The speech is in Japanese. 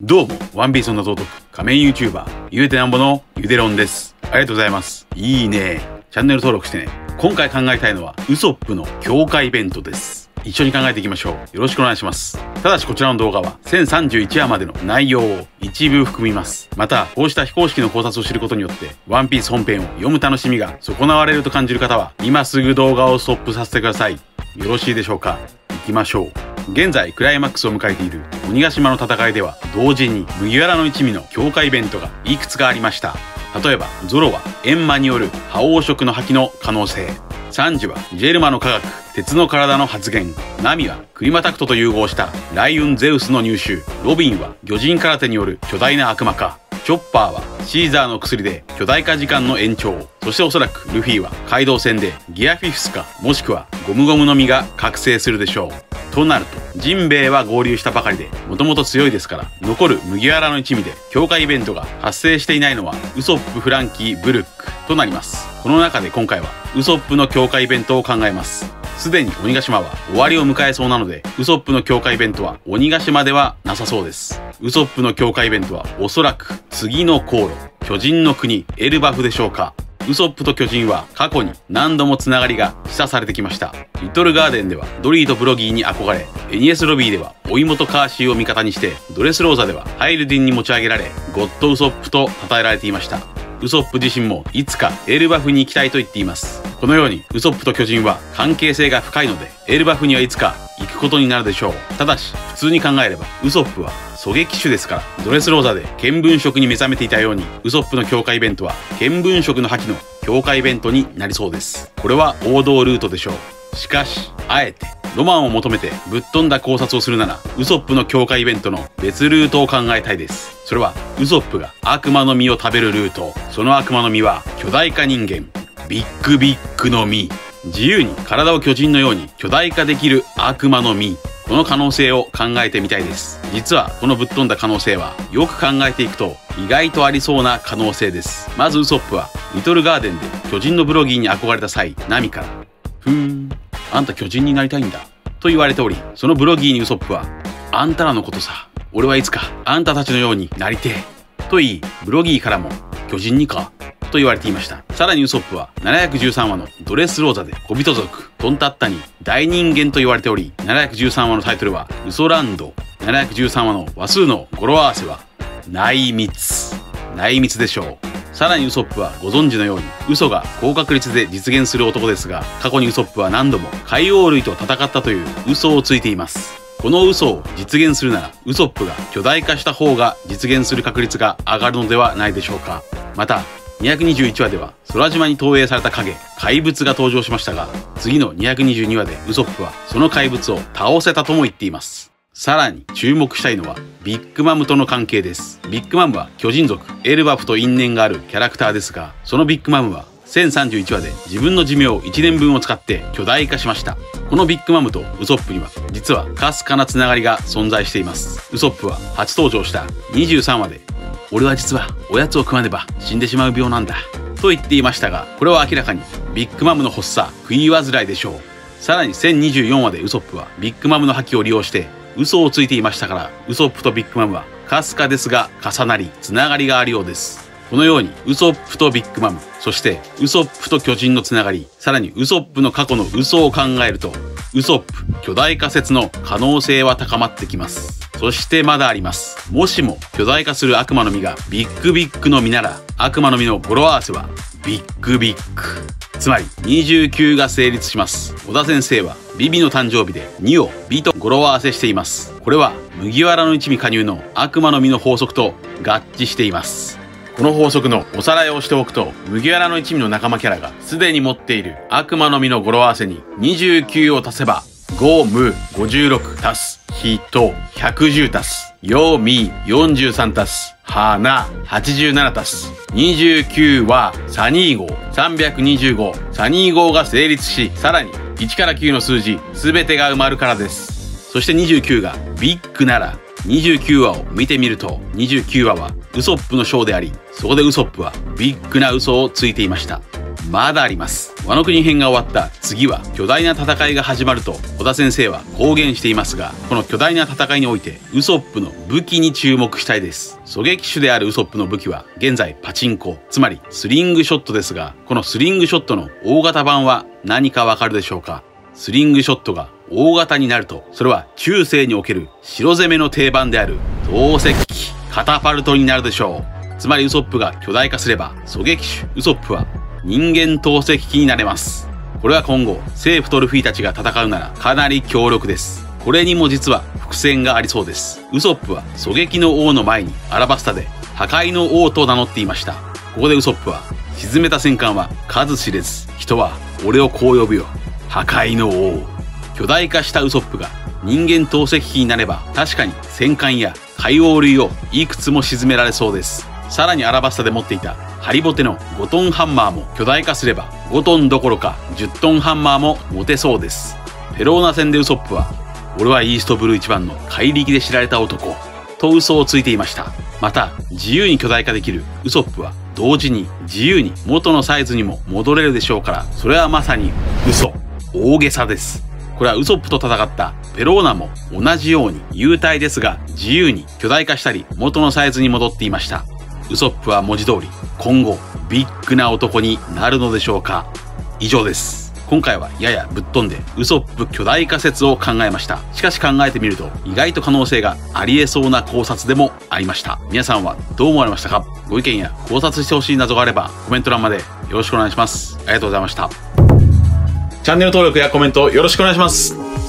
どうも、ワンピースの謎解く仮面 YouTuber、ゆうてなんぼのゆでろんです。ありがとうございます。いいね。チャンネル登録してね。今回考えたいのは、ウソップの教会弁当です。一緒に考えていきましょう。よろしくお願いします。ただしこちらの動画は、1031話までの内容を一部含みます。また、こうした非公式の考察を知ることによって、ワンピース本編を読む楽しみが損なわれると感じる方は、今すぐ動画をストップさせてください。よろしいでしょうか。行きましょう。現在クライマックスを迎えている鬼ヶ島の戦いでは、同時に麦わらの一味の教会イベントがいくつかありました。例えばゾロは閻魔による覇王色の覇気の可能性、サンジはジェルマの科学鉄の体の発現、ナミはクリマタクトと融合した雷雲ゼウスの入手、ロビンは魚人空手による巨大な悪魔化、チョッパーはシーザーの薬で巨大化時間の延長、そしておそらくルフィは海道戦でギアフィフスかもしくはゴムゴムの実が覚醒するでしょう。となると、ジンベエは合流したばかりで、もともと強いですから、残る麦わらの一味で、教会イベントが発生していないのは、ウソップ、フランキー、ブルックとなります。この中で今回は、ウソップの教会イベントを考えます。すでに鬼ヶ島は終わりを迎えそうなので、ウソップの教会イベントは鬼ヶ島ではなさそうです。ウソップの教会イベントは、おそらく、次の航路、巨人の国、エルバフでしょうか。ウソップと巨人は過去に何度もつながりが示唆されてきました。リトルガーデンではドリーとブロギーに憧れ、エニエスロビーではお妹カーシーを味方にして、ドレスローザではハイルディンに持ち上げられ、ゴッドウソップと称えられていました。ウソップ自身もいつかエルバフに行きたいと言っています。このようにウソップと巨人は関係性が深いので、エルバフにはいつか行くことになるでしょう。ただし、普通に考えればウソップは狙撃手ですから、ドレスローザで見聞色に目覚めていたように、ウソップの教会イベントは見聞色の覇気の教会イベントになりそうです。これは王道ルートでしょう。しかし、あえてロマンを求めてぶっ飛んだ考察をするなら、ウソップの教会イベントの別ルートを考えたいです。それはウソップが悪魔の実を食べるルート。その悪魔の実は巨大化人間。ビッグビッグの実。自由に体を巨人のように巨大化できる悪魔の実。この可能性を考えてみたいです。実はこのぶっ飛んだ可能性は、よく考えていくと意外とありそうな可能性です。まずウソップは、リトルガーデンで巨人のブロギーに憧れた際、ナミから、ふーん、あんた巨人になりたいんだ、と言われており、そのブロギーにウソップは、あんたらのことさ、俺はいつかあんたたちのようになりてえ、と言い、ブロギーからも、巨人にか、と言われていました。さらにウソップは713話のドレスローザで小人族トンタッタに大人間と言われており、713話のタイトルはウソランド、713話の話数の語呂合わせは内密。内密でしょう。さらにウソップはご存知のように嘘が高確率で実現する男ですが、過去にウソップは何度も海王類と戦ったという嘘をついています。この嘘を実現するなら、ウソップが巨大化した方が実現する確率が上がるのではないでしょうか。また、221話では空島に投影された影怪物が登場しましたが、次の222話でウソップはその怪物を倒せたとも言っています。さらに注目したいのはビッグマムとの関係です。ビッグマムは巨人族エルバフと因縁があるキャラクターですが、そのビッグマムは1031話で自分の寿命1年分を使って巨大化しました。このビッグマムとウソップには実はかすかなつながりが存在しています。ウソップは初登場した23話で、俺は実はおやつを食わねば死んでしまう病なんだ、と言っていましたが、これは明らかにビッグマムの発作食い患いでしょう。さらに1024話でウソップはビッグマムの覇気を利用して嘘をついていましたから、ウソップとビッグマムはかすかですが重なりつながりがあるようです。このようにウソップとビッグマム、そしてウソップと巨人のつながり、さらにウソップの過去の嘘を考えると、ウソップ巨大化説の可能性は高まってきます。そしてまだあります。もしも巨大化する悪魔の実がビッグビッグの実なら、悪魔の実の語呂合わせはビッグビッグ。つまり29が成立します。尾田先生はビビの誕生日で2をビと語呂合わせしています。これは麦わらの一味加入の悪魔の実の法則と合致しています。この法則のおさらいをしておくと、麦わらの一味の仲間キャラがすでに持っている悪魔の実の語呂合わせに29を足せば、ゴム56足す人110足すヨミ43足す花87足す29はサニー号325サニー号が成立し、さらに1から9の数字全てが埋まるからです。そして29がビッグなら、29話を見てみると、29話はウソップの章であり、そこでウソップはビッグな嘘をついていました。まだあります。ワノ国編が終わった次は巨大な戦いが始まると尾田先生は公言していますが、この巨大な戦いにおいてウソップの武器に注目したいです。狙撃手であるウソップの武器は現在パチンコ、つまりスリングショットですが、このスリングショットの大型版は何かわかるでしょうか。スリングショットが大型になると、それは中世における城攻めの定番である投石機、カタパルトになるでしょう。つまりウソップが巨大化すれば狙撃手ウソップは人間投石機になれます。これは今後政府トルフィーたちが戦うならかなり強力です。これにも実は伏線がありそうです。ウソップは狙撃の王の前にアラバスタで破壊の王と名乗っていました。ここでウソップは沈めた戦艦は数知れず、人は俺をこう呼ぶよ、破壊の王。巨大化したウソップが人間投石機になれば、確かに戦艦や海王類をいくつも沈められそうです。さらにアラバスタで持っていたハリボテの5トンハンマーも巨大化すれば5トンどころか10トンハンマーも持てそうです。ペローナ戦でウソップは俺はイーストブルー一番の怪力で知られた男と嘘をついていました。また自由に巨大化できるウソップは同時に自由に元のサイズにも戻れるでしょうから、それはまさに嘘、大げさです。これはウソップと戦ったペローナも同じように幽体ですが自由に巨大化したり元のサイズに戻っていました。ウソップは文字通り今後ビッグな男になるのでしょうか。以上です。今回はややぶっ飛んでウソップ巨大化説を考えました。しかし考えてみると意外と可能性がありえそうな考察でもありました。皆さんはどう思われましたか。ご意見や考察してほしい謎があればコメント欄までよろしくお願いします。ありがとうございました。チャンネル登録やコメントよろしくお願いします。